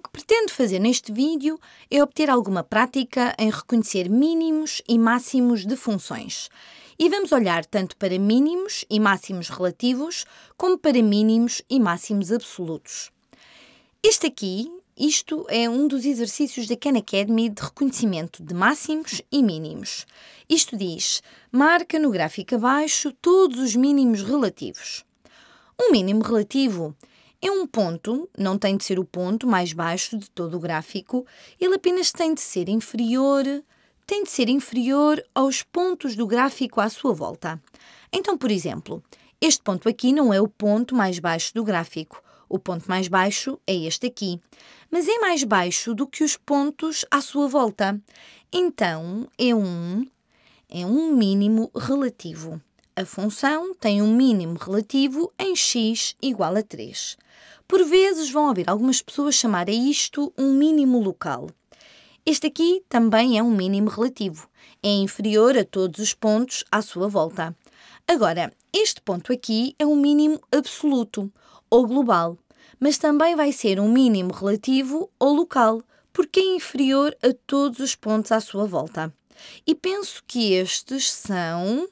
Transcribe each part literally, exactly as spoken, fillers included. que pretendo fazer neste vídeo é obter alguma prática em reconhecer mínimos e máximos de funções. E vamos olhar tanto para mínimos e máximos relativos, como para mínimos e máximos absolutos. Este aqui, isto é um dos exercícios da Khan Academy de reconhecimento de máximos e mínimos. Isto diz, marca no gráfico abaixo todos os mínimos relativos. Um mínimo relativo é um ponto, não tem de ser o ponto mais baixo de todo o gráfico, ele apenas tem de ser inferior, tem de ser inferior aos pontos do gráfico à sua volta. Então, por exemplo, este ponto aqui não é o ponto mais baixo do gráfico. O ponto mais baixo é este aqui, mas é mais baixo do que os pontos à sua volta. Então, é um, é um mínimo relativo. A função tem um mínimo relativo em x igual a três. Por vezes vão ouvir algumas pessoas chamar a isto um mínimo local. Este aqui também é um mínimo relativo. É inferior a todos os pontos à sua volta. Agora, este ponto aqui é um mínimo absoluto, ou global, mas também vai ser um mínimo relativo ou local, porque é inferior a todos os pontos à sua volta. E penso que estes são...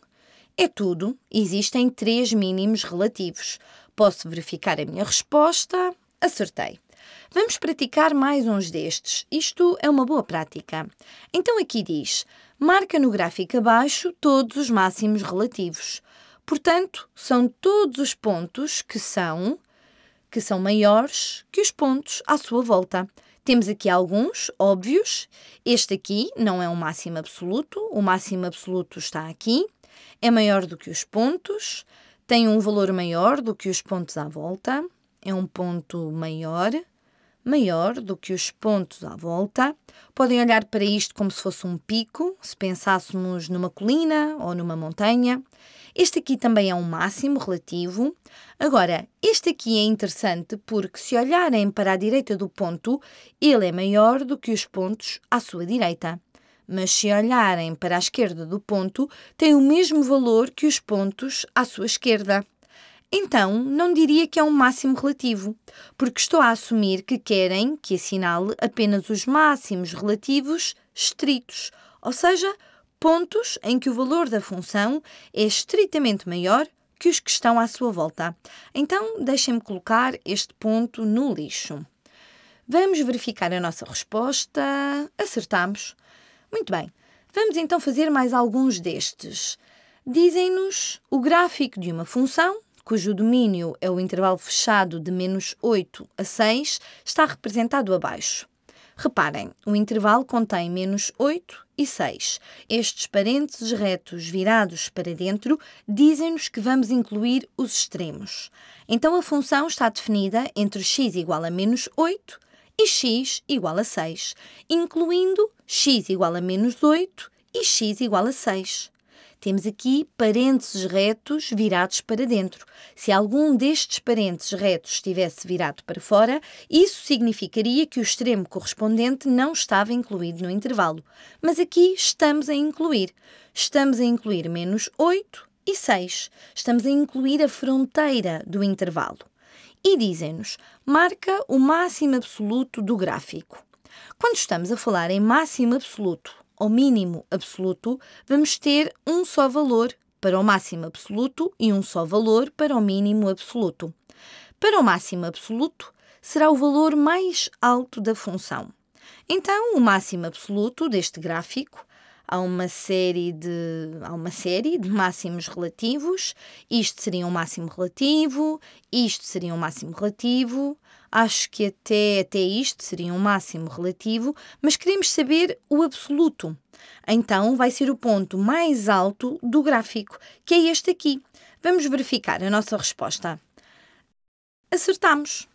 É tudo. Existem três mínimos relativos. Posso verificar a minha resposta? Acertei. Vamos praticar mais uns destes. Isto é uma boa prática. Então aqui diz, marca no gráfico abaixo todos os máximos relativos. Portanto, são todos os pontos que são, que são maiores que os pontos à sua volta. Temos aqui alguns óbvios. Este aqui não é um máximo absoluto. O máximo absoluto está aqui. É maior do que os pontos. Tem um valor maior do que os pontos à volta. É um ponto maior. Maior do que os pontos à volta. Podem olhar para isto como se fosse um pico. Se pensássemos numa colina ou numa montanha. Este aqui também é um máximo relativo. Agora, este aqui é interessante porque se olharem para a direita do ponto, ele é maior do que os pontos à sua direita. Mas se olharem para a esquerda do ponto, tem o mesmo valor que os pontos à sua esquerda. Então, não diria que é um máximo relativo, porque estou a assumir que querem que assinale apenas os máximos relativos estritos, ou seja, pontos em que o valor da função é estritamente maior que os que estão à sua volta. Então, deixem-me colocar este ponto no lixo. Vamos verificar a nossa resposta. Acertamos. Muito bem. Vamos então fazer mais alguns destes. Dizem-nos o gráfico de uma função, cujo domínio é o intervalo fechado de menos oito a seis, está representado abaixo. Reparem, o intervalo contém menos oito e seis. Estes parênteses retos virados para dentro dizem-nos que vamos incluir os extremos. Então, a função está definida entre x igual a menos oito e x igual a seis, incluindo x igual a menos oito e x igual a seis. Temos aqui parênteses retos virados para dentro. Se algum destes parênteses retos estivesse virado para fora, isso significaria que o extremo correspondente não estava incluído no intervalo. Mas aqui estamos a incluir. Estamos a incluir menos oito e seis. Estamos a incluir a fronteira do intervalo. E dizem-nos, marca o máximo absoluto do gráfico. Quando estamos a falar em máximo absoluto, ao mínimo absoluto, vamos ter um só valor para o máximo absoluto e um só valor para o mínimo absoluto. Para o máximo absoluto, será o valor mais alto da função. Então, o máximo absoluto deste gráfico, há uma série de, há uma série de máximos relativos. Isto seria um máximo relativo, isto seria um máximo relativo. Acho que até, até isto seria um máximo relativo, mas queremos saber o absoluto. Então, vai ser o ponto mais alto do gráfico, que é este aqui. Vamos verificar a nossa resposta. Acertamos!